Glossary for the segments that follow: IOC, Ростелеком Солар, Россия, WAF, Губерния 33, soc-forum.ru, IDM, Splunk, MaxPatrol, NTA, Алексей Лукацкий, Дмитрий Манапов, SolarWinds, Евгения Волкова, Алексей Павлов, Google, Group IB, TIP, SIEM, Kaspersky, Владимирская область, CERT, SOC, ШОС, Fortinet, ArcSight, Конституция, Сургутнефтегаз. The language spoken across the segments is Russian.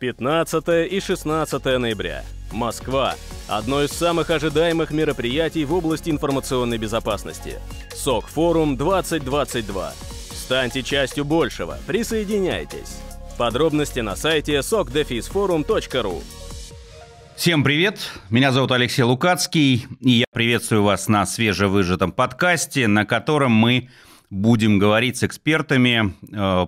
15 и 16 ноября. Москва. Одно из самых ожидаемых мероприятий в области информационной безопасности. SOC-форум 2022. Станьте частью большего. Присоединяйтесь. Подробности на сайте soc-forum.ru. Всем привет! Меня зовут Алексей Лукацкий, и я приветствую вас на свежевыжатом подкасте, на котором мы будем говорить с экспертами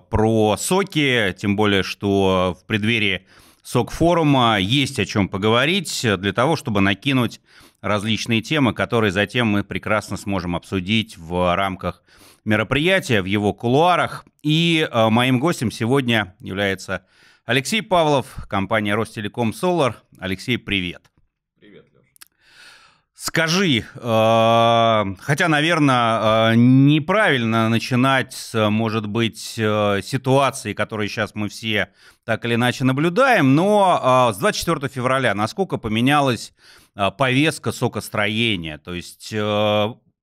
про соки, тем более, что в преддверии СОК-форума есть о чем поговорить для того, чтобы накинуть различные темы, которые затем мы прекрасно сможем обсудить в рамках мероприятия, в его кулуарах. И моим гостем сегодня является Алексей Павлов, компания «Ростелеком Солар». Алексей, привет. Привет, Леша. Скажи, хотя, наверное, неправильно начинать с, может быть, ситуации, которые сейчас мы все так или иначе наблюдаем, но с 24 февраля насколько поменялась повестка сокостроения? То есть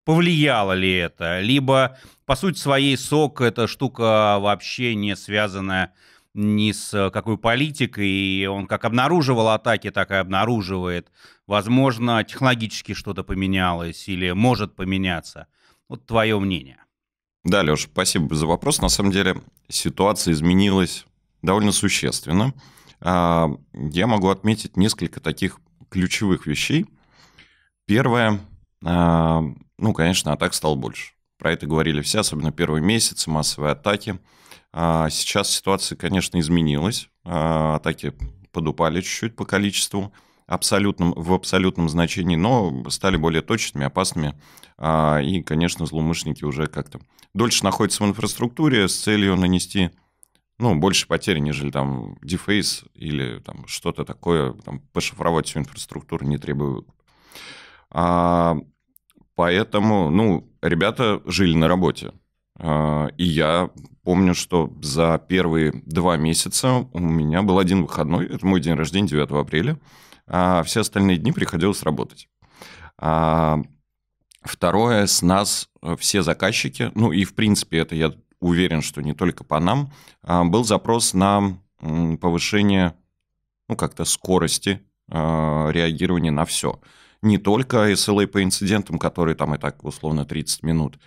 повлияло ли это? Либо, по сути своей, сок – это штука вообще не связанная ни с какой политикой, и он как обнаруживал атаки, так и обнаруживает. Возможно, технологически что-то поменялось или может поменяться. Вот твое мнение. Да, Леш, спасибо за вопрос. На самом деле ситуация изменилась довольно существенно. Я могу отметить несколько таких ключевых вещей. Первое, ну, конечно, атак стал больше. Про это говорили все, особенно первые месяцы, массовые атаки. Сейчас ситуация, конечно, изменилась. Атаки подупали чуть-чуть по количеству в абсолютном значении, но стали более точными, опасными. И, конечно, злоумышленники уже как-то дольше находятся в инфраструктуре с целью нанести, ну, больше потерь, нежели там дефейс или там что-то такое, там, пошифровать всю инфраструктуру не требует. Поэтому, ну, ребята жили на работе. И я помню, что за первые 2 месяца у меня был один выходной. Это мой день рождения, 9 апреля. А все остальные дни приходилось работать. Второе, с нас все заказчики, ну и в принципе это я уверен, что не только по нам, был запрос на повышение, ну, как-то скорости реагирования на все. Не только SLA по инцидентам, которые там и так условно 30 минут,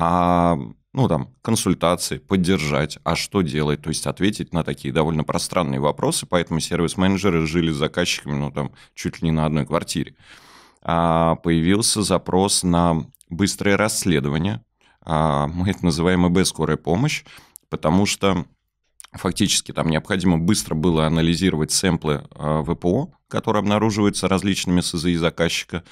а, ну, там, консультации, поддержать, а что делать, то есть ответить на такие довольно пространные вопросы, поэтому сервис-менеджеры жили с заказчиками, ну, там, чуть ли не на одной квартире. Появился запрос на быстрое расследование, мы это называем ИБ «Скорая помощь», потому что фактически там необходимо быстро было анализировать сэмплы ВПО, которые обнаруживаются различными СЗИ заказчика,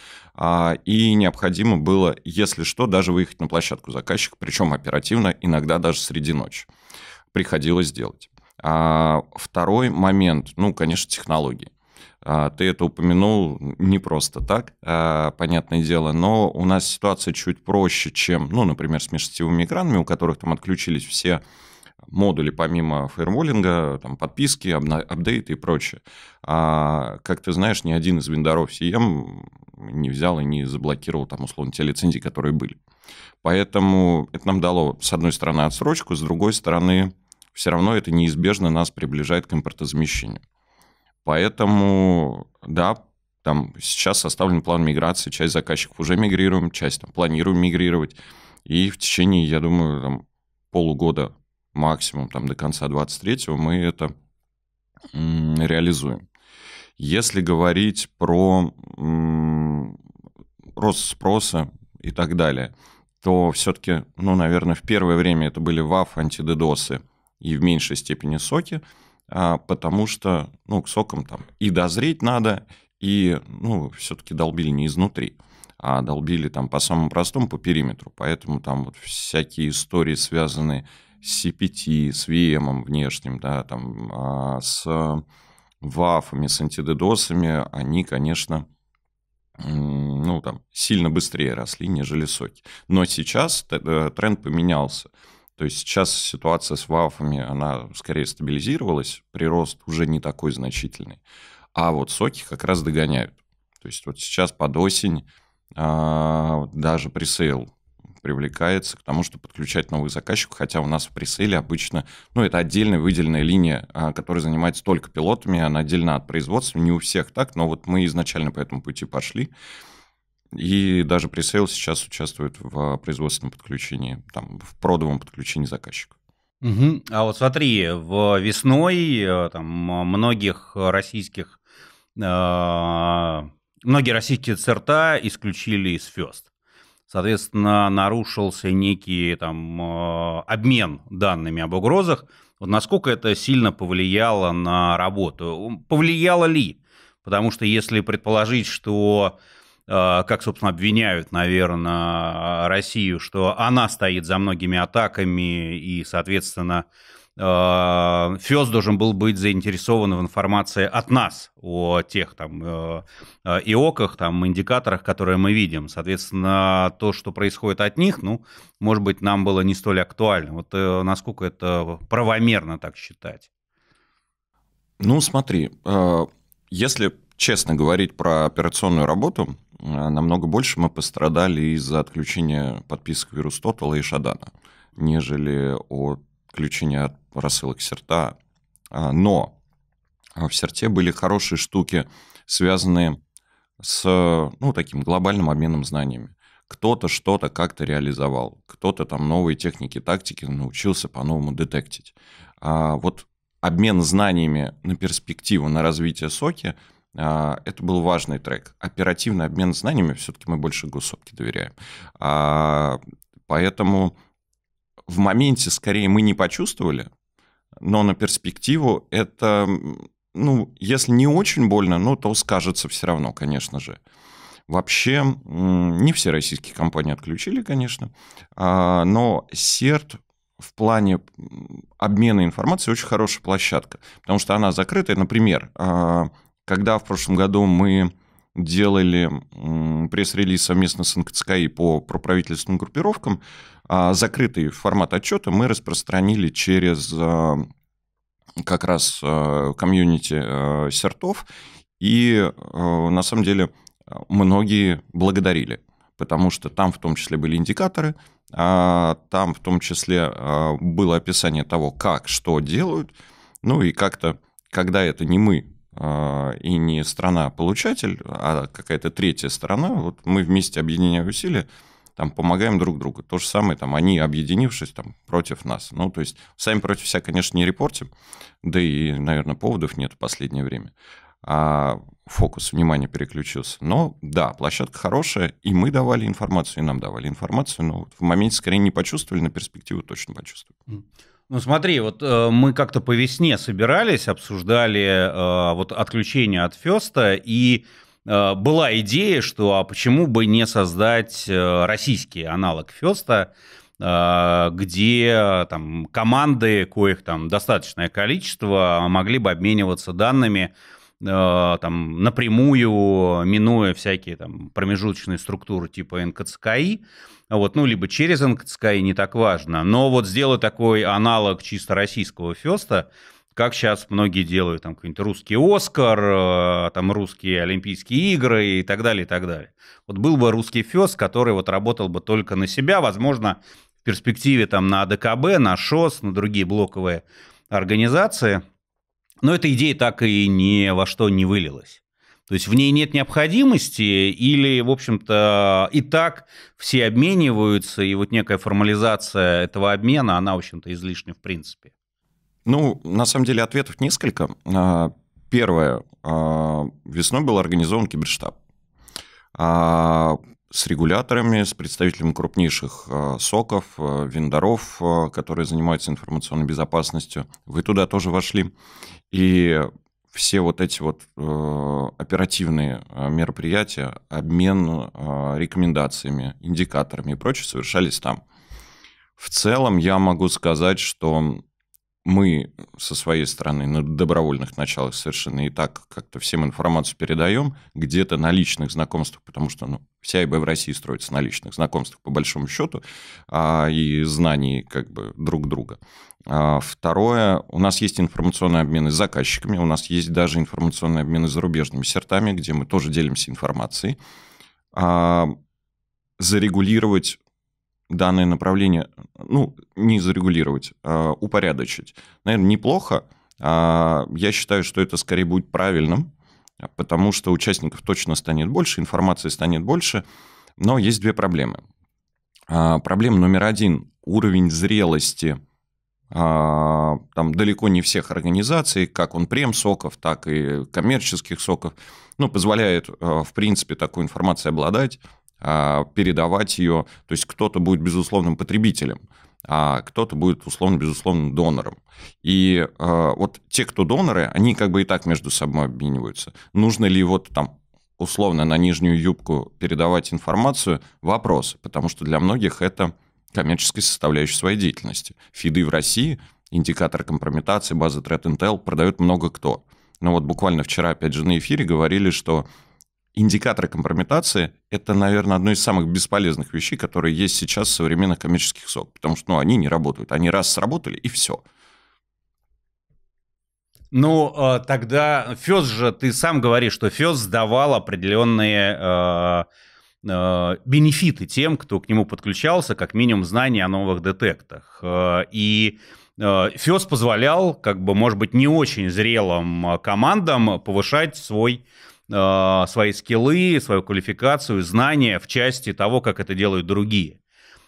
и необходимо было, если что, даже выехать на площадку заказчика, причем оперативно, иногда даже среди ночи. Приходилось делать. Второй момент, ну, конечно, технологии. Ты это упомянул не просто так, понятное дело, но у нас ситуация чуть проще, чем, ну, например, с межсетевыми экранами, у которых там отключились все модули помимо фаерволинга, там, подписки, апдейты и прочее. Как ты знаешь, ни один из вендоров SIEM не взял и не заблокировал там, условно, те лицензии, которые были. Поэтому это нам дало, с одной стороны, отсрочку, с другой стороны, все равно это неизбежно нас приближает к импортозамещению. Поэтому, да, там сейчас составлен план миграции, часть заказчиков уже мигрируем, часть там, планируем мигрировать. И в течение, я думаю, там, полугода, максимум там, до конца 23-го, мы это реализуем. Если говорить про рост спроса и так далее, то все-таки, ну, наверное, в первое время это были WAF, антидедосы и в меньшей степени соки, потому что, ну, к сокам там и дозреть надо, и, ну, все-таки долбили не изнутри, а долбили там по самому простому, по периметру. Поэтому там вот всякие истории, связанные с CPT, с VM внешним, да, там, с WAF-ами, с антидедосами, они, конечно, ну, там, сильно быстрее росли, нежели соки. Но сейчас тренд поменялся. То есть сейчас ситуация с WAF-ами, она скорее стабилизировалась, прирост уже не такой значительный. А вот соки как раз догоняют. То есть вот сейчас под осень даже пресейл привлекается к тому, чтобы подключать новых заказчиков, хотя у нас в пресейле обычно, ну, это отдельная выделенная линия, которая занимается только пилотами, она отдельно от производства, не у всех так, но вот мы изначально по этому пути пошли. И даже пресейл сейчас участвует в производственном подключении, там, в продовом подключении заказчиков. Угу. А вот смотри, весной там, многие российские ЦРТа исключили из FIRST. Соответственно, нарушился некий там, обмен данными об угрозах. Вот насколько это сильно повлияло на работу? Повлияло ли? Потому что если предположить, что... как, собственно, обвиняют, наверное, Россию, что она стоит за многими атаками, и, соответственно, ФИОС должен был быть заинтересован в информации от нас о тех там ИОКах, там, индикаторах, которые мы видим. Соответственно, то, что происходит от них, ну, может быть, нам было не столь актуально. Вот насколько это правомерно так считать? Ну, смотри, если честно говорить про операционную работу, намного больше мы пострадали из-за отключения подписок VirusTotal и Shodan, нежели от отключения от рассылок CERT. Но в CERT были хорошие штуки, связанные с ну, таким глобальным обменом знаниями. Кто-то что-то как-то реализовал, кто-то там новые техники, тактики научился по-новому детектить. Вот обмен знаниями на перспективу, на развитие SOC – это был важный трек. Оперативный обмен знаниями все-таки мы больше госсопке доверяем. Поэтому в моменте скорее мы не почувствовали, но на перспективу это, ну, если не очень больно, ну, то скажется все равно, конечно же. Вообще не все российские компании отключили, конечно, но CERT в плане обмена информацией очень хорошая площадка, потому что она закрытая. Например, когда в прошлом году мы делали пресс-релиз совместно с НКЦКИ по проправительственным группировкам, закрытый формат отчета мы распространили через как раз комьюнити сертов, и на самом деле многие благодарили, потому что там в том числе были индикаторы, там в том числе было описание того, как, что делают, ну и как-то, когда это не мы, и не страна-получатель, а какая-то третья сторона, вот мы вместе объединяем усилия, там, помогаем друг другу. То же самое, там, они, объединившись, там, против нас. Ну, то есть, сами против себя, конечно, не репортим, да и, наверное, поводов нет в последнее время. Фокус внимания переключился. Но, да, площадка хорошая, и мы давали информацию, и нам давали информацию, но в моменте, скорее, не почувствовали, на перспективу точно почувствовали. Ну смотри, вот мы как-то по весне собирались, обсуждали вот отключение от FIRST, и была идея, что а почему бы не создать российский аналог FIRST, где там команды, коих там достаточное количество, могли бы обмениваться данными там напрямую, минуя всякие там промежуточные структуры типа НКЦКИ, вот, ну, либо через НКЦКИ, не так важно, но вот сделать такой аналог чисто российского феста, как сейчас многие делают, там, какой-нибудь русский Оскар, там, русские Олимпийские игры и так далее, и так далее. Вот был бы русский фест, который вот работал бы только на себя, возможно, в перспективе там на ДКБ, на ШОС, на другие блоковые организации. Но эта идея так и ни во что не вылилась. То есть в ней нет необходимости, или, в общем-то, и так все обмениваются, и вот некая формализация этого обмена, она, в общем-то, излишня в принципе. Ну, на самом деле, ответов несколько. Первое. Весной был организован киберштаб с регуляторами, с представителями крупнейших соков, вендоров, которые занимаются информационной безопасностью. Вы туда тоже вошли. И все вот эти вот оперативные мероприятия, обмен рекомендациями, индикаторами и прочее совершались там. В целом я могу сказать, что мы со своей стороны на добровольных началах совершенно и так как-то всем информацию передаем, где-то на личных знакомствах, потому что ну, вся ИБ в России строится на личных знакомствах по большому счету и знании как бы друг друга. Второе, у нас есть информационные обмены с заказчиками, у нас есть даже информационные обмены с зарубежными сертами, где мы тоже делимся информацией. Зарегулировать данное направление, ну, не зарегулировать, а упорядочить. Наверное, неплохо. Я считаю, что это скорее будет правильным, потому что участников точно станет больше, информации станет больше. Но есть две проблемы. Проблема номер один – уровень зрелости. Там далеко не всех организаций, как он прем-соков, так и коммерческих соков, ну, позволяет, в принципе, такой информацией обладать, передавать ее. То есть кто-то будет безусловным потребителем, а кто-то будет условно-безусловным донором. И вот те, кто доноры, они как бы и так между собой обмениваются. Нужно ли вот там условно на нижнюю юбку передавать информацию? Вопрос, потому что для многих это коммерческой составляющей своей деятельности. Фиды в России, индикатор компрометации, база Threat Intel продает много кто. Но вот буквально вчера, опять же, на эфире говорили, что индикаторы компрометации – это, наверное, одно из самых бесполезных вещей, которые есть сейчас в современных коммерческих СОК, потому что, ну, они не работают. Они раз сработали, и все. Ну, тогда ФЕС же, ты сам говоришь, что ФЕС сдавал определенные бенефиты тем, кто к нему подключался, как минимум знания о новых детектах. И ФЕС позволял, как бы, может быть, не очень зрелым командам повышать свои скиллы, свою квалификацию, знания в части того, как это делают другие.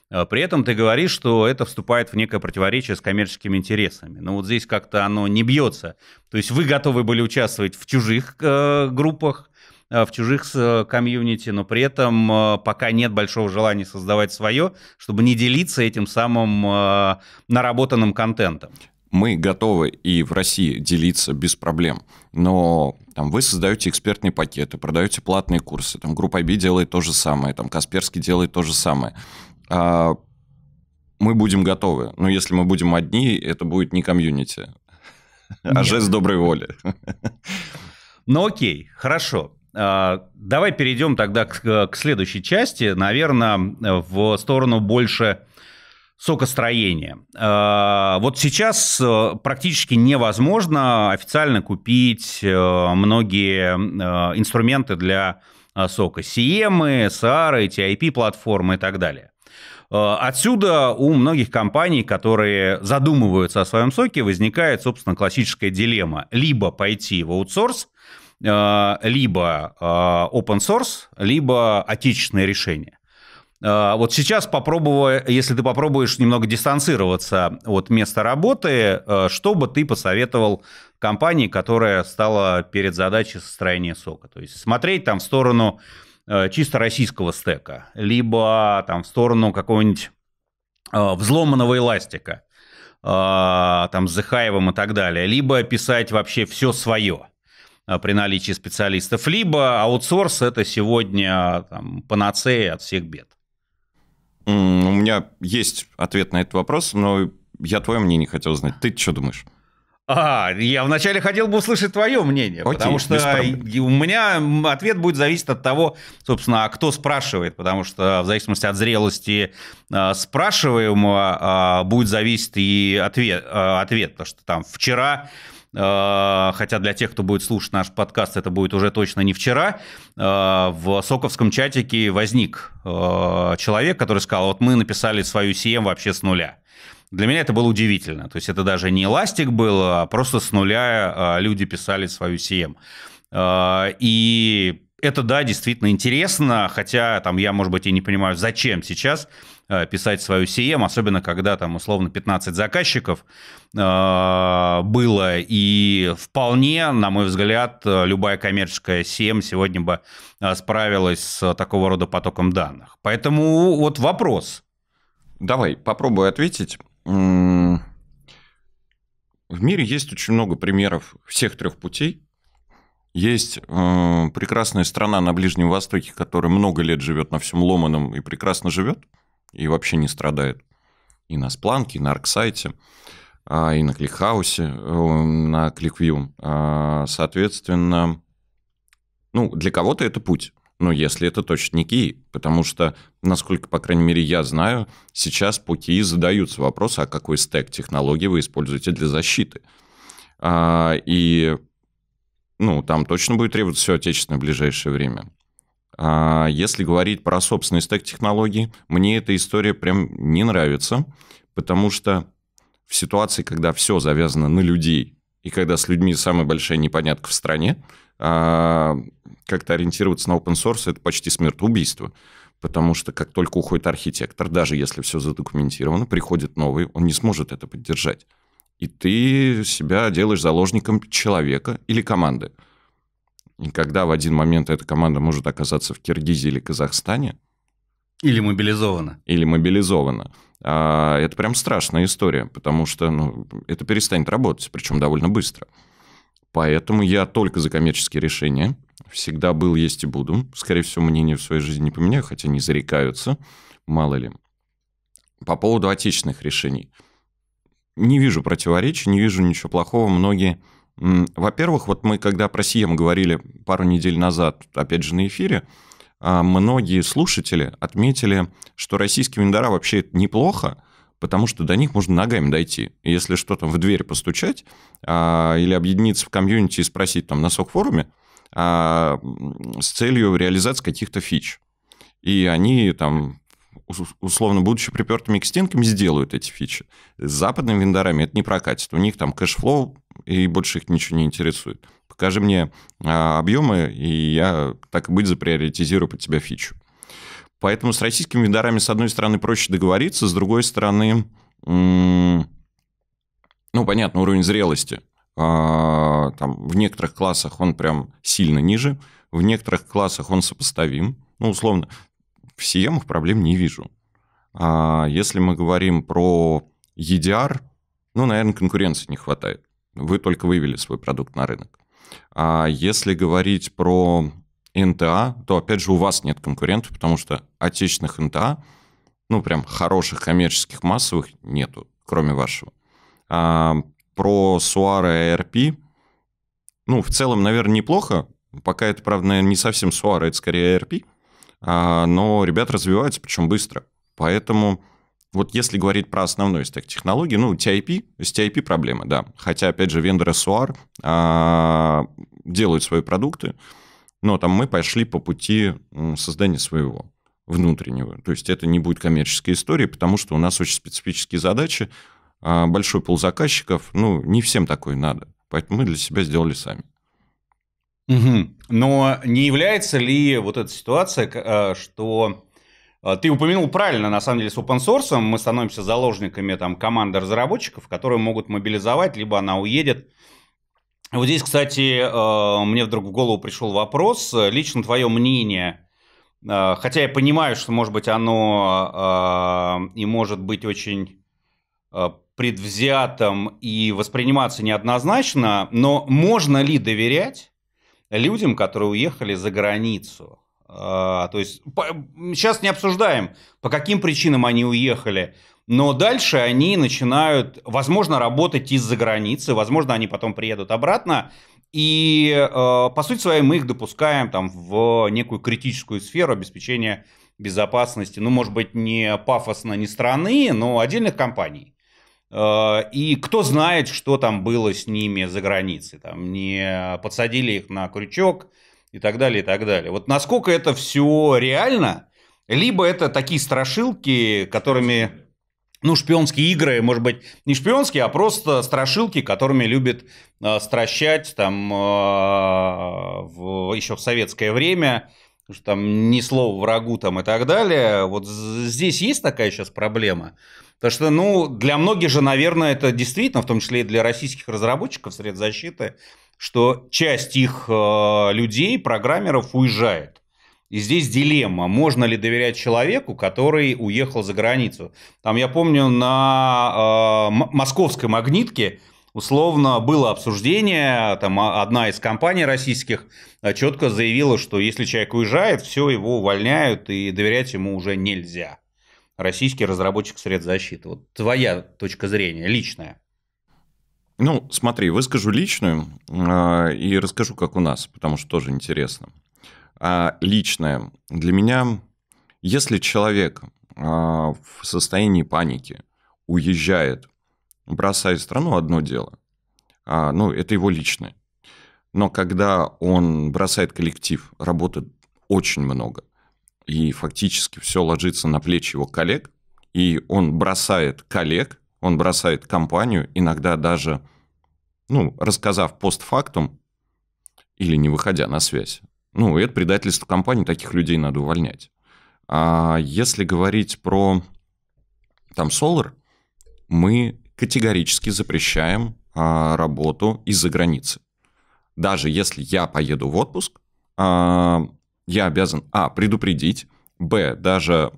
При этом ты говоришь, что это вступает в некое противоречие с коммерческими интересами. Но вот здесь как-то оно не бьется. То есть вы готовы были участвовать в чужих группах, в чужих комьюнити, но при этом пока нет большого желания создавать свое, чтобы не делиться этим самым наработанным контентом. Мы готовы и в России делиться без проблем, но там вы создаете экспертные пакеты, продаете платные курсы, там Group IB делает то же самое, там Kaspersky делает то же самое. Мы будем готовы, но если мы будем одни, это будет не комьюнити, а жест доброй воли. Ну окей, хорошо. Давай перейдем тогда к следующей части, наверное, в сторону больше сокостроения. Вот сейчас практически невозможно официально купить многие инструменты для сока. SIEM, SOAR, TIP-платформы и так далее. Отсюда у многих компаний, которые задумываются о своем соке, возникает, собственно, классическая дилемма. Либо пойти в аутсорс, либо open source, либо отечественные решения. Вот сейчас, если ты попробуешь немного дистанцироваться от места работы, что бы ты посоветовал компании, которая стала перед задачей состроения сока? То есть смотреть там в сторону чисто российского стека, либо там в сторону какого-нибудь взломанного эластика, там с Зехаевым и так далее, либо писать вообще все свое при наличии специалистов, либо аутсорс – это сегодня там панацея от всех бед? У меня есть ответ на этот вопрос, но я твое мнение хотел знать. Ты что думаешь? Я вначале хотел бы услышать твое мнение, окей, потому что у меня ответ будет зависеть от того, собственно, кто спрашивает, потому что в зависимости от зрелости спрашиваемого будет зависеть и ответ, потому что там вчера, хотя для тех, кто будет слушать наш подкаст, это будет уже точно не вчера, в соковском чатике возник человек, который сказал: вот мы написали свою SIEM вообще с нуля. Для меня это было удивительно. То есть это даже не эластик был, а просто с нуля люди писали свою SIEM. И это, да, действительно интересно, хотя там я, может быть, и не понимаю, зачем сейчас писать свою SIEM, особенно когда там условно 15 заказчиков было, и вполне, на мой взгляд, любая коммерческая SIEM сегодня бы справилась с такого рода потоком данных. Поэтому вот вопрос. Давай, попробую ответить. В мире есть очень много примеров всех трех путей. Есть прекрасная страна на Ближнем Востоке, которая много лет живет на всем ломаном и прекрасно живет, и вообще не страдает. И на Splunk, и на ArcSight, и на Clickhouse, на ClickView. Соответственно, ну, для кого-то это путь. Но если это точно не КИ, потому что, насколько, по крайней мере, я знаю, сейчас по КИ задаются вопросы, а какой стек технологий вы используете для защиты. И ну, там точно будет требоваться все отечественное в ближайшее время. Если говорить про собственный стек технологий, мне эта история прям не нравится, потому что в ситуации, когда все завязано на людей, и когда с людьми самая большая непонятка в стране, как-то ориентироваться на open source – это почти смертоубийство. Потому что как только уходит архитектор, даже если все задокументировано, приходит новый, он не сможет это поддержать. И ты себя делаешь заложником человека или команды. И когда в один момент эта команда может оказаться в Киргизии или Казахстане... Или мобилизована. Или мобилизована. Это прям страшная история, потому что это перестанет работать, причем довольно быстро. Поэтому я только за коммерческие решения. Всегда был, есть и буду. Скорее всего, мнение в своей жизни не поменяю, хотя не зарекаются, мало ли. По поводу отечественных решений. Не вижу противоречий, не вижу ничего плохого. Многие... Во-первых, вот мы когда про SIEM говорили пару недель назад, опять же, на эфире, многие слушатели отметили, что российские вендора вообще неплохо, потому что до них можно ногами дойти. Если что-то в дверь постучать или объединиться в комьюнити и спросить там на SOC-форуме с целью реализации каких-то фич. И они там, условно, будучи припертыми к стенкам, сделают эти фичи. С западными вендорами это не прокатит. У них там кэшфлоу, и больше их ничего не интересует. Покажи мне объемы, и я, так и быть, заприоритизирую под тебя фичу. Поэтому с российскими вендорами, с одной стороны, проще договориться, с другой стороны, ну, понятно, уровень зрелости. Там, в некоторых классах он прям сильно ниже, в некоторых классах он сопоставим. Ну, условно, в SIEM проблем не вижу. Если мы говорим про EDR, ну, наверное, конкуренции не хватает. Вы только вывели свой продукт на рынок. А если говорить про NTA, то, опять же, у вас нет конкурентов, потому что отечественных NTA, ну, прям хороших коммерческих массовых нету, кроме вашего. Про SOAR и ARP, ну, в целом, наверное, неплохо. Пока это, правда, наверное, не совсем SOAR, это скорее ARP. Но ребята развиваются, причем быстро. Поэтому... Вот если говорить про основной стек технологий, ну, TIP, с TIP проблемы, да. Хотя, опять же, вендоры SOAR делают свои продукты, но там мы пошли по пути создания своего внутреннего. То есть это не будет коммерческой историей, потому что у нас очень специфические задачи, большой пул заказчиков, ну, не всем такое надо. Поэтому мы для себя сделали сами. Угу. Но не является ли вот эта ситуация, что... Ты упомянул правильно, на самом деле, с open source мы становимся заложниками там команды разработчиков, которые могут мобилизовать, либо она уедет. Вот здесь, кстати, мне вдруг в голову пришел вопрос. Лично твое мнение, хотя я понимаю, что, может быть, оно и может быть очень предвзятым и восприниматься неоднозначно, но можно ли доверять людям, которые уехали за границу? То есть сейчас не обсуждаем, по каким причинам они уехали, но дальше они начинают, возможно, работать из-за границы, возможно, они потом приедут обратно, и по сути своей мы их допускаем там, в некую критическую сферу обеспечения безопасности, ну, может быть, не пафосно не страны, но отдельных компаний. И кто знает, что там было с ними за границей, там, не подсадили их на крючок, и так далее, и так далее. Вот насколько это все реально, либо это такие страшилки, которыми, ну, шпионские игры, может быть, не шпионские, а просто страшилки, которыми любят стращать там еще в советское время, что там ни слова врагу там и так далее. Вот здесь есть такая сейчас проблема? Потому что, ну, для многих же, наверное, это действительно, в том числе и для российских разработчиков средств защиты, что часть их людей, программеров, уезжает. И здесь дилемма, можно ли доверять человеку, который уехал за границу. Там, я помню, на московской магнитке условно было обсуждение, там одна из компаний российских четко заявила, что если человек уезжает, все, его увольняют, и доверять ему уже нельзя. Российский разработчик средств защиты. Вот твоя точка зрения, личная. Ну, смотри, выскажу личную и расскажу, как у нас, потому что тоже интересно. Личное. Для меня, если человек в состоянии паники уезжает, бросая страну, одно дело. Ну, это его личное. Но когда он бросает коллектив, работу очень много. И фактически все ложится на плечи его коллег, и он бросает коллег, он бросает компанию, иногда даже, рассказав постфактум или не выходя на связь. Это предательство компании, таких людей надо увольнять. А если говорить про Solar, мы категорически запрещаем работу из-за границы. Даже если я поеду в отпуск, я обязан, предупредить, даже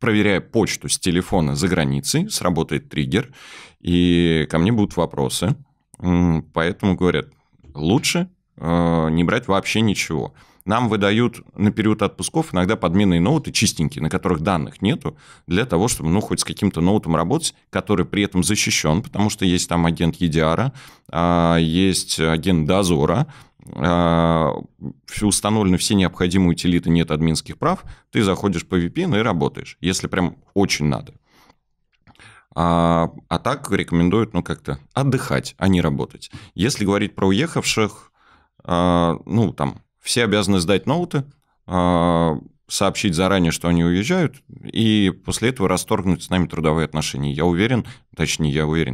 проверяя почту с телефона за границей, сработает триггер, и ко мне будут вопросы. Поэтому говорят, лучше не брать вообще ничего. Нам выдают на период отпусков иногда подменные ноуты чистенькие, на которых данных нету, для того, чтобы хоть с каким-то ноутом работать, который при этом защищен, потому что есть там агент EDR, есть агент дозора, установлены все необходимые утилиты, нет админских прав, ты заходишь по VPN и работаешь, если прям очень надо. А так рекомендуют, как-то отдыхать, а не работать. Если говорить про уехавших, все обязаны сдать ноуты, сообщить заранее, что они уезжают, и после этого расторгнуть с нами трудовые отношения.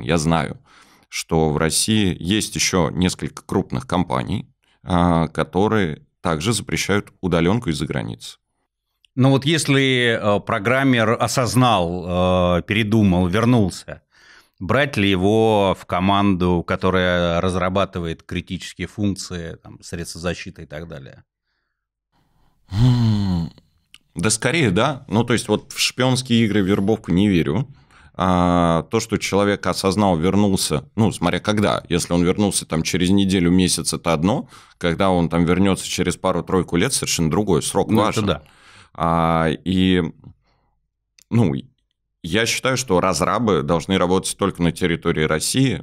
Я знаю, что в России есть еще несколько крупных компаний, которые также запрещают удаленку из-за границы. Если программер осознал, передумал, вернулся, брать ли его в команду, которая разрабатывает критические функции, средства защиты и так далее? Да скорее, да. В шпионские игры, в вербовку не верю. То, что человек осознал, вернулся, смотря когда. Если он вернулся через неделю, месяц, это одно. Когда он вернется через пару-тройку лет, совершенно другой. Срок важен. Да. Я считаю, что разрабы должны работать только на территории России,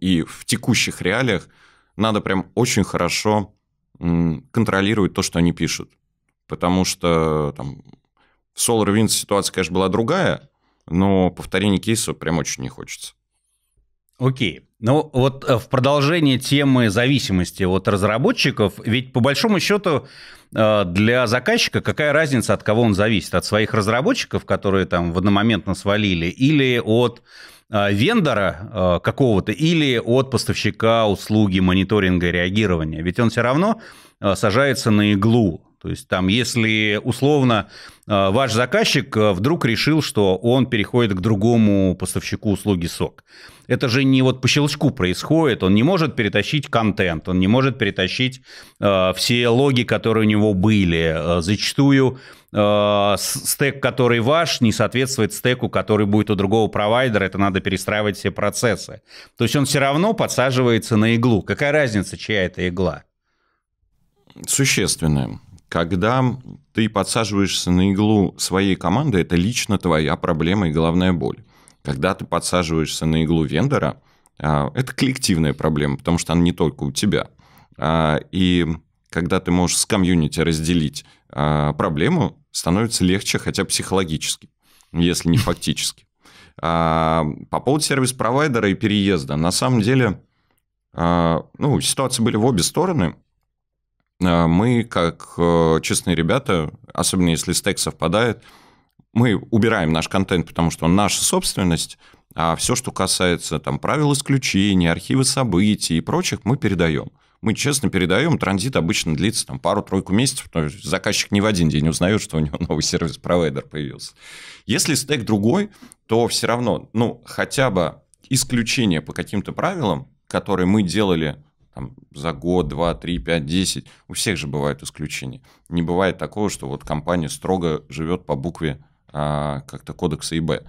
и в текущих реалиях надо прям очень хорошо контролировать то, что они пишут. Потому что в SolarWinds ситуация, конечно, была другая, но повторения кейса прям очень не хочется. Окей. В продолжение темы зависимости от разработчиков, ведь по большому счету для заказчика какая разница, от кого он зависит? От своих разработчиков, которые в одномоментно свалили, или от вендора какого-то, или от поставщика услуги мониторинга и реагирования? Ведь он все равно сажается на иглу. То есть, если условно ваш заказчик вдруг решил, что он переходит к другому поставщику услуги SOC, это же не по щелчку происходит, он не может перетащить контент, он не может перетащить все логи, которые у него были. Зачастую стек, который ваш, не соответствует стеку, который будет у другого провайдера, это надо перестраивать все процессы. То есть, он все равно подсаживается на иглу. Какая разница, чья это игла? Существенная. Когда ты подсаживаешься на иглу своей команды, это лично твоя проблема и головная боль. Когда ты подсаживаешься на иглу вендора, это коллективная проблема, потому что она не только у тебя. И когда ты можешь с комьюнити разделить проблему, становится легче хотя бы психологически, если не фактически. По поводу сервис-провайдера и переезда. На самом деле, ситуации были в обе стороны. Мы, как честные ребята, особенно если стек совпадает, мы убираем наш контент, потому что он наша собственность, а все, что касается правил исключения, архивы событий и прочих, мы передаем. Мы честно передаем, транзит обычно длится пару-тройку месяцев, потому что заказчик не в один день узнает, что у него новый сервис-провайдер появился. Если стек другой, то все равно, хотя бы исключение по каким-то правилам, которые мы делали за год, 2, 3, 5, 10, у всех же бывают исключения. Не бывает такого, что компания строго живет по букве как-то кодекса ИБ.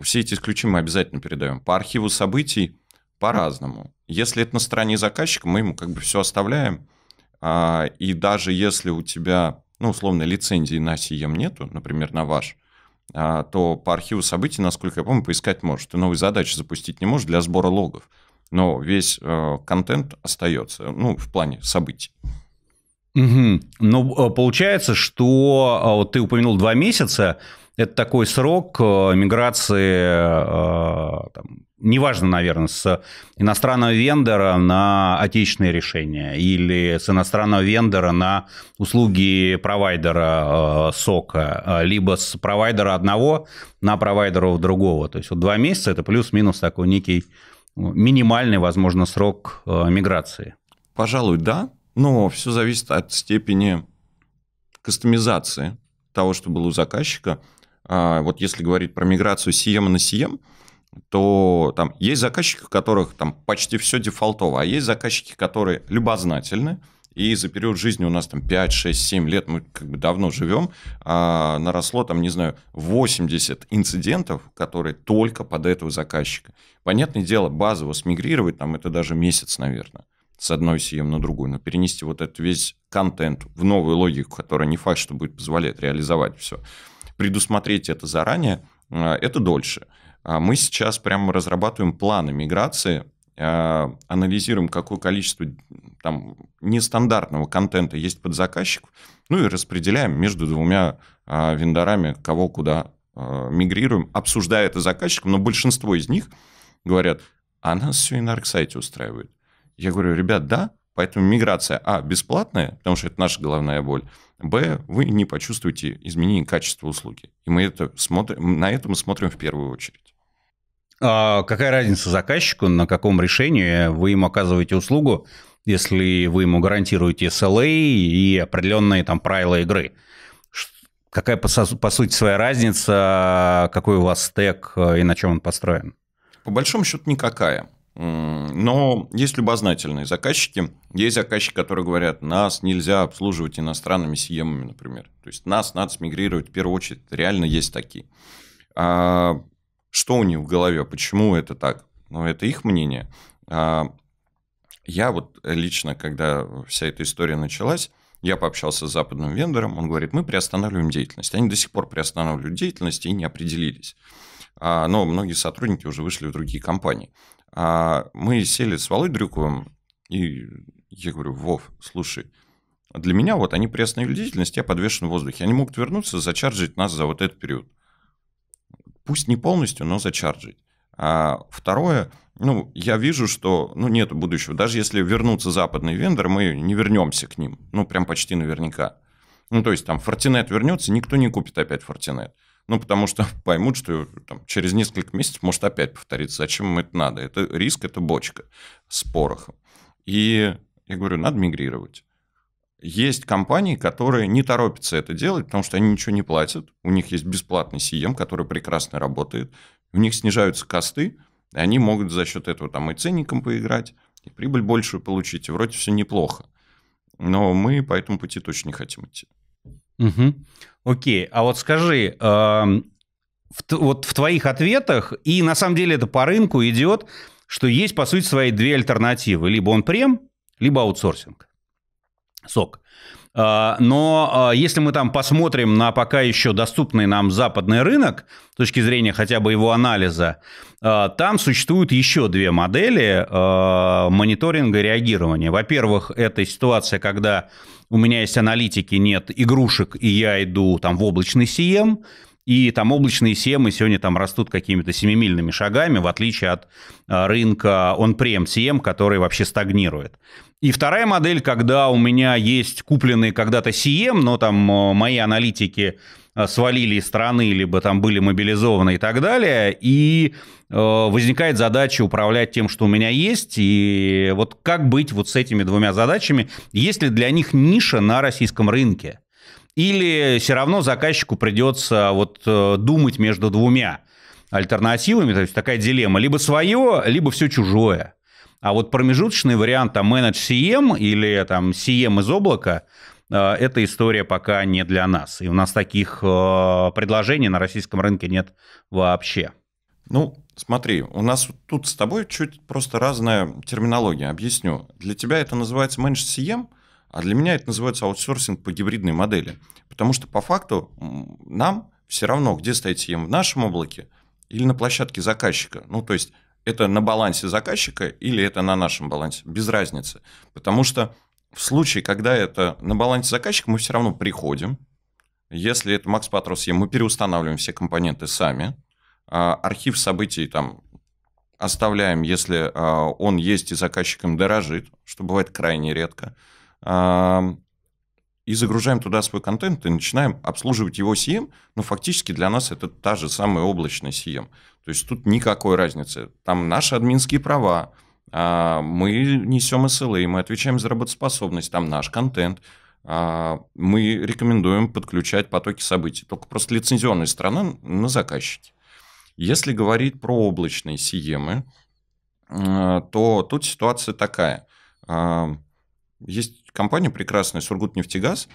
Все эти исключения мы обязательно передаем. По архиву событий по-разному. Если это на стороне заказчика, мы ему все оставляем. И даже если у тебя, условно, лицензии на SIEM нету, например, на ваш, то по архиву событий, насколько я помню, поискать можешь. Ты новые задачи запустить не можешь для сбора логов. Но весь контент остается, в плане событий. Угу. Получается, что ты упомянул 2 месяца, Это такой срок миграции, там, неважно, наверное, с иностранного вендора на отечественные решения или с иностранного вендора на услуги провайдера сока, либо с провайдера одного на провайдера другого. То есть вот 2 месяца – это плюс-минус такой некий минимальный, возможно, срок миграции. Пожалуй, да, но все зависит от степени кастомизации того, что было у заказчика. Вот если говорить про миграцию SIEM на SIEM, то там есть заказчики, у которых там почти все дефолтово, а есть заказчики, которые любознательны, и за период жизни у нас там 5, 6, 7 лет, мы как бы давно живем, наросло там, не знаю, 80 инцидентов, которые только под этого заказчика. Понятное дело, базово смигрировать там это даже месяц, наверное, с одной SIEM на другую, но перенести вот этот весь контент в новую логику, которая не факт, что будет позволять реализовать все, предусмотреть это заранее, это дольше. Мы сейчас прямо разрабатываем планы миграции, анализируем, какое количество там нестандартного контента есть под заказчиков, ну и распределяем между 2 вендорами, кого куда мигрируем, обсуждая это с заказчиком, но большинство из них говорят, а нас все и на ArcSight устраивает. Я говорю, ребят, да, поэтому миграция, бесплатная, потому что это наша головная боль, вы не почувствуете изменения качества услуги. И мы это смотрим, на это мы смотрим в первую очередь. А какая разница заказчику, на каком решении вы им оказываете услугу, если вы ему гарантируете SLA и определенные там правила игры? Какая, по сути, своя разница, какой у вас стэк и на чем он построен? По большому счету, никакая. Но есть любознательные заказчики. Есть заказчики, которые говорят, нас нельзя обслуживать иностранными SIEM-ами, например. То есть, нас надо смигрировать в первую очередь. Реально есть такие. А что у них в голове? Почему это так? Ну, это их мнение. Я вот лично, когда вся эта история началась, я пообщался с западным вендором. Он говорит, мы приостанавливаем деятельность. Они до сих пор приостанавливают деятельность и не определились. Но многие сотрудники уже вышли в другие компании. Мы сели с Володей Дрюковым, и я говорю, Вов, слушай, для меня вот они приостановили деятельность, я подвешен в воздухе. Они могут вернуться, зачарджить нас за вот этот период. Пусть не полностью, но зачарджить. Второе, я вижу, что нет будущего. Даже если вернутся западные вендоры, мы не вернемся к ним. Прям почти наверняка. То есть, там Fortinet вернется, никто не купит опять Fortinet. Потому что поймут, что там, через несколько месяцев может опять повториться. Зачем им это надо? Это риск, это бочка с порохом. И я говорю, надо мигрировать. Есть компании, которые не торопятся это делать, потому что они ничего не платят. У них есть бесплатный SIEM, который прекрасно работает. У них снижаются косты, и они могут за счет этого там, и ценником поиграть, и прибыль большую получить. И вроде все неплохо. Но мы по этому пути точно не хотим идти. Угу. Окей, а вот скажи, вот в твоих ответах, и на самом деле это по рынку идет, что есть, по сути, свои 2 альтернативы. Либо on-prem, либо аутсорсинг. SOC. Но если мы там посмотрим на пока еще доступный нам западный рынок, с точки зрения хотя бы его анализа, там существуют еще 2 модели мониторинга и реагирования. Во-первых, это ситуация, когда у меня есть аналитики, нет игрушек, и я иду там, в облачный SIEM, и там облачные SIEM сегодня там растут какими-то 7-мильными шагами, в отличие от рынка on-prem SIEM, который вообще стагнирует. И вторая модель, когда у меня есть купленные когда-то SIEM, но там мои аналитики свалили из страны, либо там были мобилизованы и так далее, и возникает задача управлять тем, что у меня есть, и вот как быть вот с этими 2 задачами, есть ли для них ниша на российском рынке? Или все равно заказчику придется вот думать между 2 альтернативами, то есть такая дилемма, либо свое, либо все чужое. А вот промежуточный вариант там Manage SIEM или там SIEM из облака, эта история пока не для нас. И у нас таких предложений на российском рынке нет вообще. Смотри, у нас тут с тобой чуть просто разная терминология, объясню. Для тебя это называется Manage SIEM, а для меня это называется аутсорсинг по гибридной модели. Потому что по факту нам все равно, где стоит SIEM, в нашем облаке или на площадке заказчика. То есть, это на балансе заказчика или это на нашем балансе. Без разницы. Потому что в случае, когда это на балансе заказчика, мы все равно приходим, Если это MaxPatrol SIEM, мы переустанавливаем все компоненты сами. Архив событий там оставляем, если он есть и заказчик им дорожит, что бывает крайне редко. И загружаем туда свой контент и начинаем обслуживать его SIEM. Но фактически для нас это та же самая облачная SIEM. То есть тут никакой разницы. Там наши админские права, мы несем SLA, мы отвечаем за работоспособность, там наш контент. Мы рекомендуем подключать потоки событий. Только просто лицензионная сторона на заказчике. Если говорить про облачные SIEM, то тут ситуация такая. Есть компания прекрасная, Сургутнефтегаз,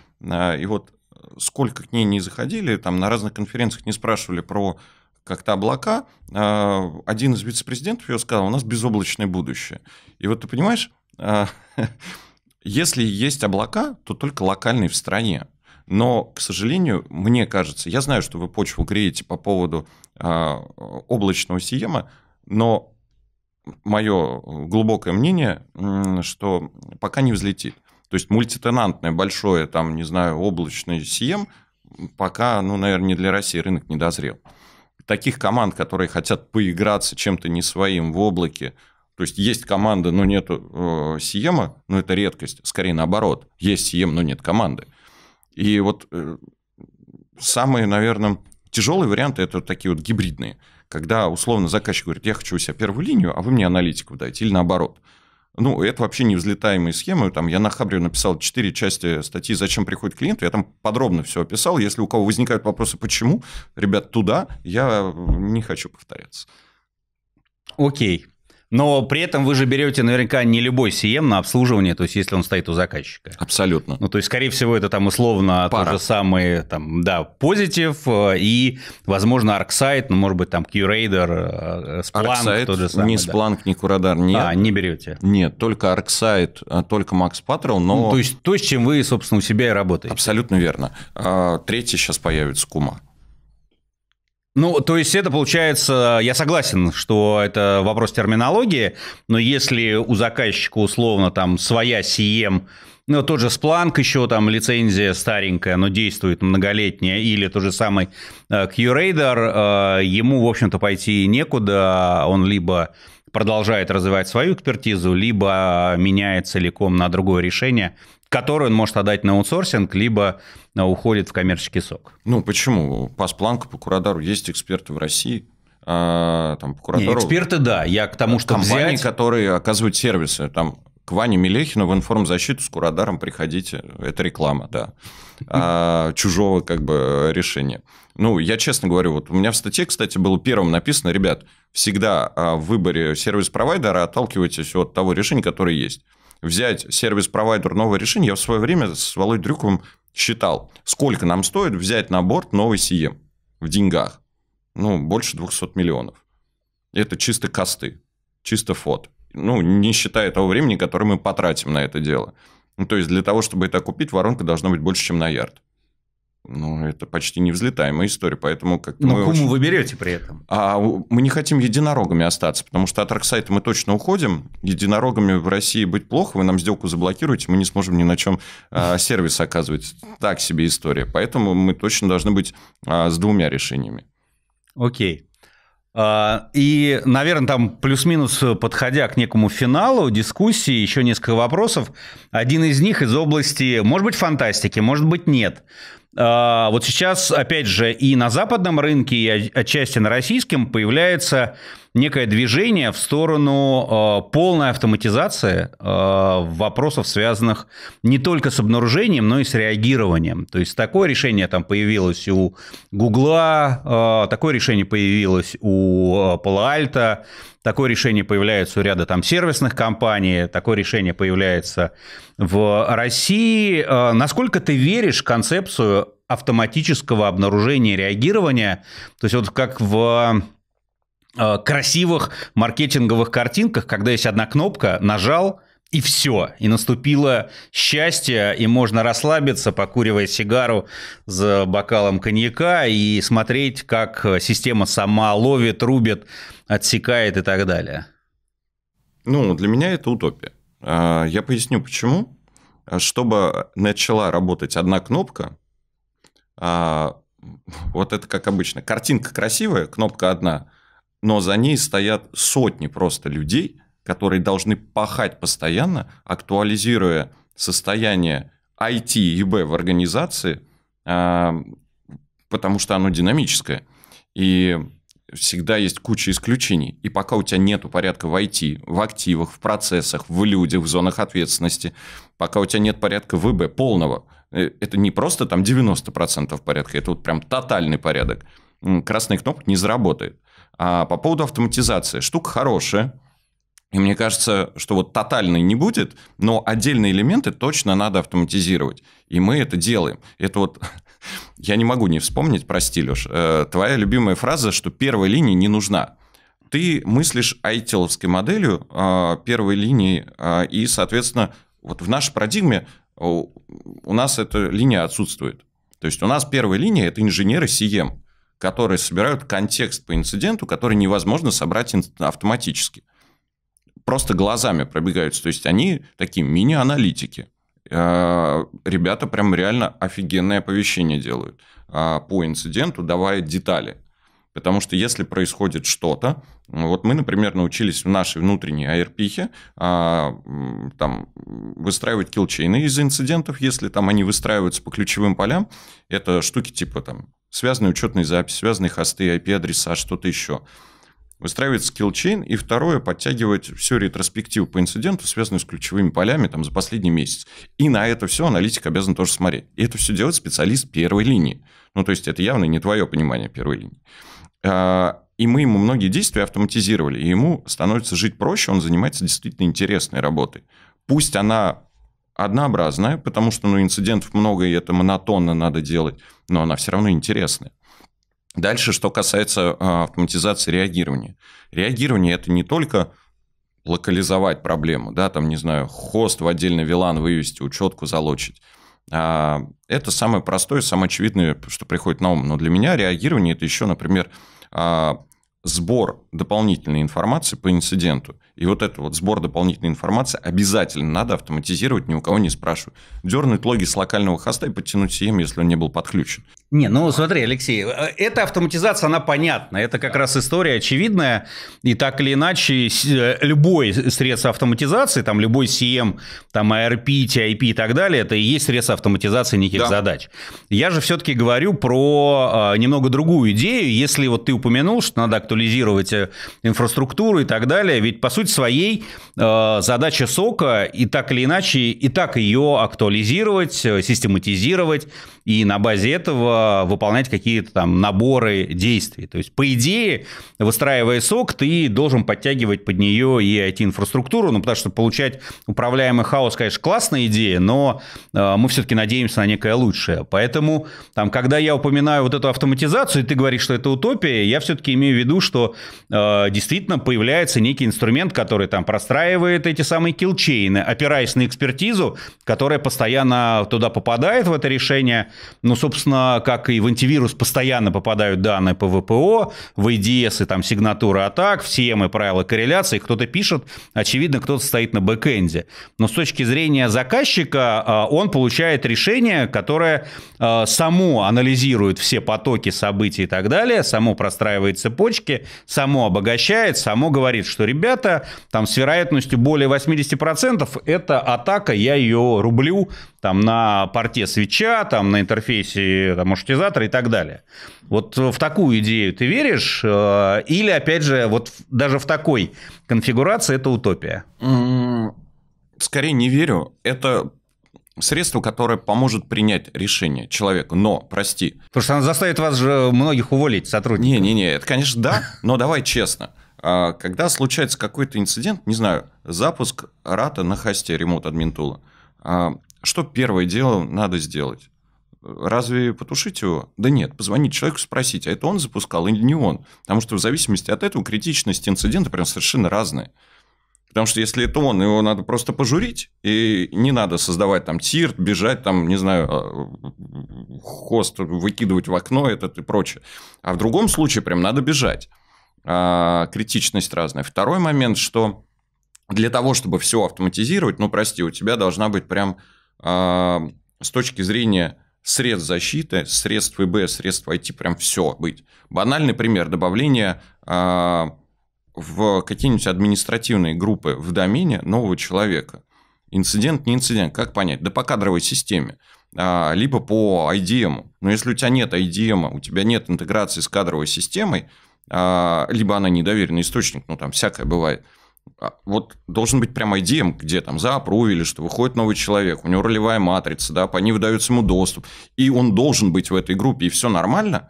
и вот сколько к ней не заходили, там на разных конференциях не спрашивали про как-то облака, один из вице-президентов ее сказал, у нас безоблачное будущее. И вот ты понимаешь, если есть облака, то только локальные в стране. Но, к сожалению, мне кажется, я знаю, что вы почву греете по поводу облачного SIEM, но мое глубокое мнение, что пока не взлетит. То есть мультитенантное большое, там, не знаю, облачное SIEM пока, ну, наверное, не для России рынок не дозрел. Таких команд, которые хотят поиграться чем-то не своим в облаке, то есть есть команда, но нет SIEM, ну, это редкость, скорее наоборот. Есть SIEM, но нет команды. И вот самые, наверное, тяжелые варианты – это вот такие вот гибридные, когда условно заказчик говорит, я хочу у себя первую линию, а вы мне аналитиков дайте, или наоборот. Ну, это вообще невзлетаемые схемы. Там я на Хабре написал 4 части статьи «Зачем приходит клиент?». Я там подробно все описал. Если у кого возникают вопросы «Почему?», ребят, туда я не хочу повторяться. Окей. Но при этом вы же берете наверняка не любой SIEM на обслуживание, то есть если он стоит у заказчика. Абсолютно. Ну, то есть, скорее всего, это там условно то же самое, там, да, Позитив и, возможно, ArcSight, ну, может быть, там QRadar, Splunk, тот же самый. Не Splunk, не QRadar, нет. А, не берете? Нет, только ArcSight, только MaxPatrol, но... Ну, то есть то, с чем вы, собственно, у себя и работаете. Абсолютно верно. Третий сейчас появится, Кума. Ну, то есть это получается, я согласен, что это вопрос терминологии, но если у заказчика условно там своя SIEM, ну, тот же Splunk еще там лицензия старенькая, но действует многолетняя, или тот же самый QRadar, ему, в общем-то, пойти некуда, он либо продолжает развивать свою экспертизу, либо меняет целиком на другое решение, которую он может отдать на аутсорсинг, либо уходит в коммерческий сок. Ну, почему? По Splunk, по QRadarу есть эксперты в России. Там, по QRadarу... Не, эксперты, да. Я к тому, что компании, взять... которые оказывают сервисы. Там, к Ване Мелехину в информзащиту с QRadarом приходите. Это реклама, да. Чужого как бы решения. Ну, я честно говорю, вот у меня в статье, кстати, было первым написано, ребят, всегда в выборе сервис-провайдера отталкивайтесь от того решения, которое есть. Взять сервис-провайдер новое решение, я в свое время с Володей Дрюковым считал, сколько нам стоит взять на борт новый SIEM в деньгах. Ну, больше 200 миллионов. Это чисто косты, чисто фот. Ну, не считая того времени, которое мы потратим на это дело. Ну, то есть, для того, чтобы это купить, воронка должна быть больше, чем на ярд. Ну, это почти невзлетаемая история, поэтому... как ну, кому очень... вы берете при этом? Мы не хотим единорогами остаться, потому что от ArcSight мы точно уходим. Единорогами в России быть плохо, вы нам сделку заблокируете, мы не сможем ни на чем сервис оказывать. Так себе история. Поэтому мы точно должны быть с двумя решениями. Окей. И, наверное, там плюс-минус, подходя к некому финалу дискуссии, еще несколько вопросов. Один из них из области, может быть, фантастики, может быть, нет. Вот сейчас, опять же, и на западном рынке, и отчасти на российском появляется некое движение в сторону полной автоматизации вопросов, связанных не только с обнаружением, но и с реагированием. То есть такое решение там появилось у Гугла, такое решение появилось у Пало-Альто, такое решение появляется у ряда там сервисных компаний, такое решение появляется в России. Насколько ты веришь в концепцию автоматического обнаружения и реагирования? То есть вот как в красивых маркетинговых картинках, когда есть одна кнопка, нажал и все, и наступило счастье, и можно расслабиться, покуривая сигару за бокалом коньяка и смотреть, как система сама ловит, рубит, отсекает и так далее. Ну, для меня это утопия. Я поясню, почему. Чтобы начала работать одна кнопка, Вот это как обычно. Картинка красивая, кнопка одна, но за ней стоят сотни просто людей, которые должны пахать постоянно, актуализируя состояние IT и B в организации, потому что оно динамическое. И всегда есть куча исключений. И пока у тебя нет порядка в IT, в активах, в процессах, в людях, в зонах ответственности, пока у тебя нет порядка в ИБ полного, это не просто там 90% порядка, это вот прям тотальный порядок. Красная кнопка не заработает. А по поводу автоматизации. Штука хорошая. И мне кажется, что вот тотальной не будет, но отдельные элементы точно надо автоматизировать. И мы это делаем. Это вот... Я не могу не вспомнить, прости, Леш, твоя любимая фраза, что первая линия не нужна. Ты мыслишь айтиловской моделью первой линии, и, соответственно, вот в нашей парадигме у нас эта линия отсутствует. То есть у нас первая линия – это инженеры SIEM, которые собирают контекст по инциденту, который невозможно собрать автоматически. Просто глазами пробегаются. То есть они такие мини-аналитики. Ребята прям реально офигенное оповещение делают по инциденту, давая детали. Потому что если происходит что-то... Вот мы, например, научились в нашей внутренней ARP-хе там выстраивать килл-чейны из инцидентов, если там они выстраиваются по ключевым полям. Это штуки типа там связанные учетные записи, связанные хосты, IP-адреса, что-то еще. Выстраивается килл-чейн, и второе, подтягивать всю ретроспективу по инциденту, связанную с ключевыми полями там, за последний месяц. И на это все аналитик обязан тоже смотреть. И это все делает специалист первой линии. Ну, то есть, это явно не твое понимание первой линии. И мы ему многие действия автоматизировали, и ему становится жить проще, он занимается действительно интересной работой. Пусть она однообразная, потому что ну, инцидентов много, и это монотонно надо делать, но она все равно интересная. Дальше, что касается автоматизации реагирования. Реагирование – это не только локализовать проблему, да, там, не знаю, хост в отдельный VLAN вывести, учетку залочить. Это самое простое, самое очевидное, что приходит на ум. Но для меня реагирование – это еще, например, сбор дополнительной информации по инциденту. И вот этот вот сбор дополнительной информации обязательно надо автоматизировать, ни у кого не спрашиваю. Дернуть логи с локального хоста и подтянуть SIEM, если он не был подключен. Не, ну смотри, Алексей, эта автоматизация, она понятна. Это как раз история очевидная. И так или иначе, любое средство автоматизации, там любой SIEM, там ARP, TIP и так далее, это и есть средство автоматизации неких задач. Я же все-таки говорю про немного другую идею. Если вот ты упомянул, что надо актуализировать инфраструктуру и так далее, ведь по сути своей задача сока и так или иначе, и так ее актуализировать, систематизировать и на базе этого выполнять какие-то там наборы действий. То есть, по идее, выстраивая SOC, ты должен подтягивать под нее и IT-инфраструктуру, ну, потому что получать управляемый хаос, конечно, классная идея, но мы все-таки надеемся на некое лучшее. Поэтому, там, когда я упоминаю вот эту автоматизацию, и ты говоришь, что это утопия, я все-таки имею в виду, что действительно появляется некий инструмент, который там простраивает эти самые килл-чейны, опираясь на экспертизу, которая постоянно туда попадает, в это решение. Ну, собственно, как и в антивирус постоянно попадают данные по ВПО, в IDS и там сигнатуры атак, в SIEM и правила корреляции, кто-то пишет, очевидно, кто-то стоит на бэкэнде. Но с точки зрения заказчика он получает решение, которое само анализирует все потоки событий и так далее, само простраивает цепочки, само обогащает, само говорит, что, ребята, там с вероятностью более 80% это атака, я ее рублю там на порте свитча, там на интерфейсе там, маршрутизатора и так далее. Вот в такую идею ты веришь? Или, опять же, вот даже в такой конфигурации это утопия? Скорее не верю. Это средство, которое поможет принять решение человеку. Но, прости. Потому что оно заставит вас же многих уволить, сотрудников. Не-не-не, это, конечно, да, но давай честно. Когда случается какой-то инцидент, не знаю, запуск рата на хосте ремоут-админтула, что первое дело надо сделать? Разве потушить его? Да нет, позвонить человеку, спросить, а это он запускал или не он? Потому что в зависимости от этого критичность инцидента прям совершенно разная. Потому что если это он, его надо просто пожурить, и не надо создавать там тир, бежать там, не знаю, хост выкидывать в окно этот и прочее. А в другом случае прям надо бежать. Критичность разная. Второй момент, что для того, чтобы все автоматизировать, ну, прости, у тебя должна быть прям с точки зрения средств защиты, средств ИБ, средств IT, прям все быть. Банальный пример: добавление в какие-нибудь административные группы в домене нового человека. Инцидент, не инцидент, как понять? Да по кадровой системе, либо по IDM. Но если у тебя нет IDM, у тебя нет интеграции с кадровой системой, либо она недоверенный источник, ну там всякое бывает. Вот должен быть прям IDM, где там заапрувили, что выходит новый человек, у него ролевая матрица, да, по ней выдается ему доступ, и он должен быть в этой группе, и все нормально.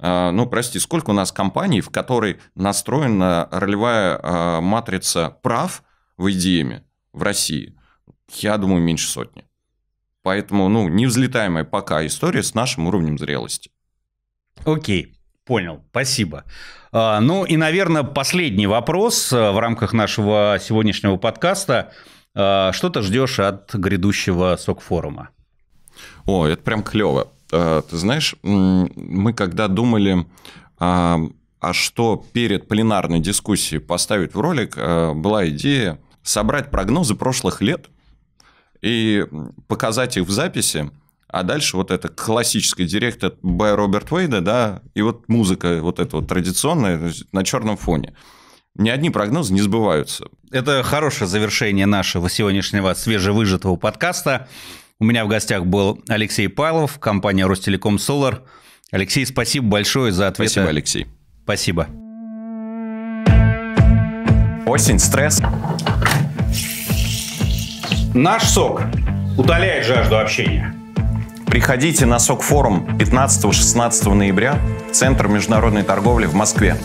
Ну, прости, сколько у нас компаний, в которой настроена ролевая матрица прав в IDM в России? Я думаю, меньше сотни. Поэтому, ну, невзлетаемая пока история с нашим уровнем зрелости. Окей. Понял, спасибо. Ну и, наверное, последний вопрос в рамках нашего сегодняшнего подкаста. Что ты ждешь от грядущего SOC-форума? О, это прям клево. Ты знаешь, мы когда думали, а что перед пленарной дискуссией поставить в ролик, была идея собрать прогнозы прошлых лет и показать их в записи. А дальше вот это классическое директ by Роберт Уэйда, да, и вот музыка вот эта вот традиционная на черном фоне. Ни одни прогнозы не сбываются. Это хорошее завершение нашего сегодняшнего свежевыжатого подкаста. У меня в гостях был Алексей Павлов, компания Ростелеком Солар. Алексей, спасибо большое за ответы. Спасибо, Алексей. Спасибо. Осень, стресс. Наш сок утоляет жажду общения. Приходите на SOC-форум 15-16 ноября в Центр международной торговли в Москве.